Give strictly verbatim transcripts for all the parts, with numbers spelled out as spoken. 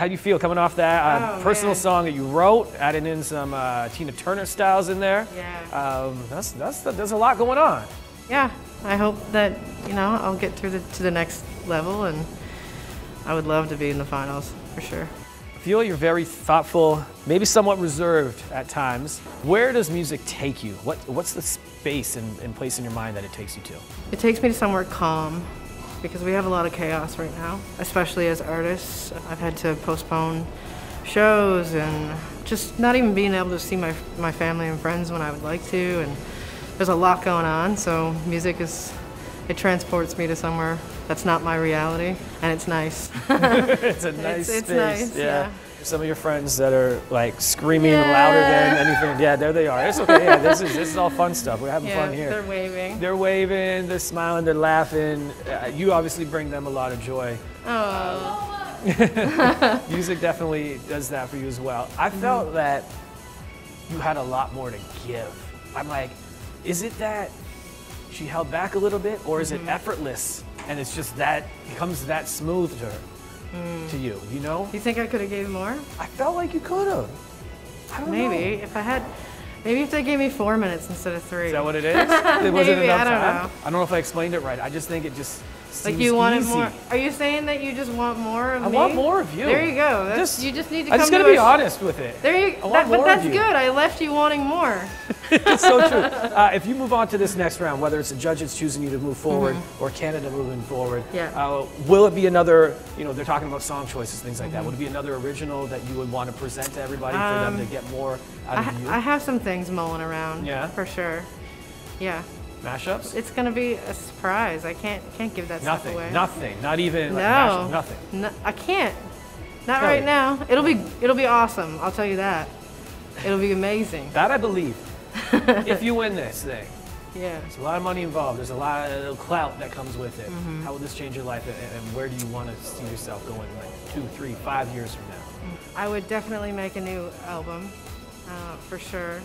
How do you feel coming off that uh, oh, personal man. song that you wrote, adding in some uh, Tina Turner styles in there? Yeah. Um, that's, that's, there's a lot going on. Yeah, I hope that, you know, I'll get through the, to the next level, and I would love to be in the finals, for sure. I feel you're very thoughtful, maybe somewhat reserved at times. Where does music take you? What, what's the space and, and place in your mind that it takes you to? It takes me to somewhere calm, because we have a lot of chaos right now, especially as artists. I've had to postpone shows and just not even being able to see my, my family and friends when I would like to, and there's a lot going on, so music is, it transports me to somewhere that's not my reality, and it's nice. It's a nice it's, space. It's nice, yeah. yeah. Some of your friends that are like screaming yeah. louder than anything. Yeah, there they are. It's okay. Yeah, this is this is all fun stuff. We're having yeah, fun here. They're waving. They're waving. They're smiling. They're laughing. Uh, you obviously bring them a lot of joy. Oh. Um, music definitely does that for you as well. I felt mm-hmm. that you had a lot more to give. I'm like, is it that she held back a little bit, or is mm-hmm. it effortless and it's just that it comes that smooth to her? To you, you know? You think I could have gave more? I felt like you could have. I don't maybe. know. Maybe. If I had, maybe if they gave me four minutes instead of three. Is that what it is? It maybe, wasn't enough I don't time? know. I don't know if I explained it right. I just think it just seems Like you wanted easy. more. Are you saying that you just want more of I me? I want more of you. There you go. That's, just, you just need to come I just gotta to be honest with it. There you go. That, but that's good. I left you wanting more. It's so true. Uh, if you move on to this next round, whether it's the judges choosing you to move forward mm-hmm. or Canada moving forward, yeah. uh, will it be another, you know, they're talking about song choices, things like mm-hmm. that. Would it be another original that you would want to present to everybody um, for them to get more out of I, you? I have some things mulling around, yeah. for sure. Yeah. Mashups? It's going to be a surprise. I can't can't give that nothing, stuff away. Nothing. Not even like no. mashup, nothing. No, I can't. Not Tell right you. now. It'll be, it'll be awesome. I'll tell you that. It'll be amazing. That I believe. If you win this thing, yeah, there's a lot of money involved. There's a lot of clout that comes with it. Mm-hmm. How will this change your life, and where do you want to see yourself going like two, three, five years from now? I would definitely make a new album, uh, for sure.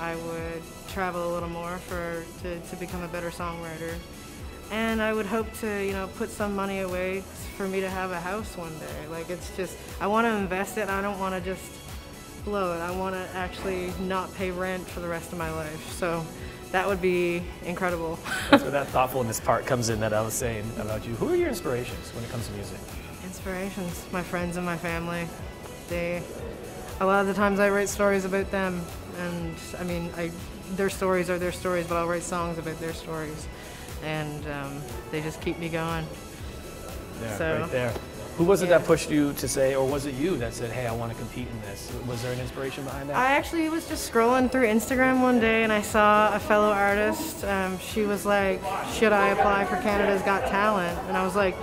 I would travel a little more for to, to become a better songwriter, and I would hope to, you know, put some money away for me to have a house one day. Like, it's just, I want to invest it. I don't want to just blow it. I want to actually not pay rent for the rest of my life, so that would be incredible. That's where that thoughtfulness part comes in that I was saying about you. Who are your inspirations when it comes to music? Inspirations, my friends and my family. They, a lot of the times I write stories about them, and I mean, I, their stories are their stories, but I'll write songs about their stories, and um, they just keep me going. There, so, right there. Who was it yeah. that pushed you to say, or was it you that said, hey, I want to compete in this? Was there an inspiration behind that? I actually was just scrolling through Instagram one day, and I saw a fellow artist. Um, she was like, should I apply for Canada's Got Talent? And I was like,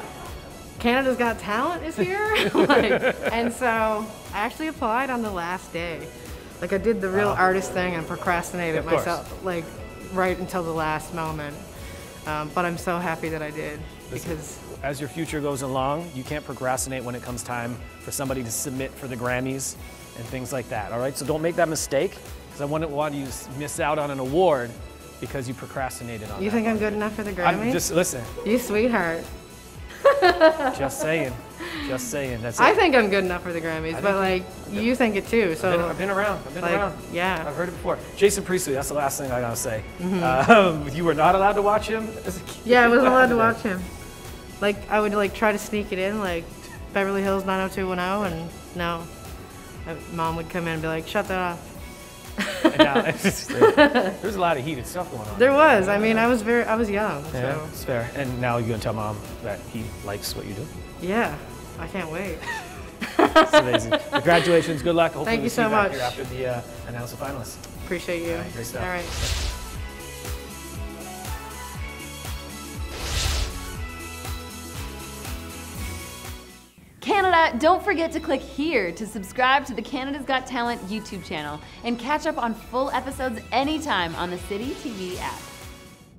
Canada's Got Talent is here? Like, and so I actually applied on the last day. Like, I did the real wow. artist thing and procrastinated myself, like, right until the last moment. Um, but I'm so happy that I did, because as your future goes along, you can't procrastinate when it comes time for somebody to submit for the Grammys and things like that, all right? So don't make that mistake, because I wouldn't want you to miss out on an award because you procrastinated on it. You think I'm good enough for the Grammys? I'm just, listen. You sweetheart. Just saying. Just saying. That's it. I think I'm good enough for the Grammys, but like, you think it too. So I've been, I've been around. I've been like, around. Yeah. I've heard it before. Jason Priestley. That's the last thing I gotta say. Mm-hmm. um, you were not allowed to watch him as a kid. Yeah, I wasn't allowed to watch him. Like, I would like try to sneak it in, like Beverly Hills nine oh two one oh, and no, Mom would come in and be like, shut that off. And now, it's, there's a lot of heated stuff going on. There was. I mean, I was very, I was young. Yeah, so. It's fair. And now you're gonna tell Mom that he likes what you do. Yeah, I can't wait. It's amazing. Congratulations. Good luck. Hopefully Thank you so much. Here after the uh, announce the finalists. Appreciate you. All right, great stuff. All right. Canada, don't forget to click here to subscribe to the Canada's Got Talent YouTube channel and catch up on full episodes anytime on the City T V app.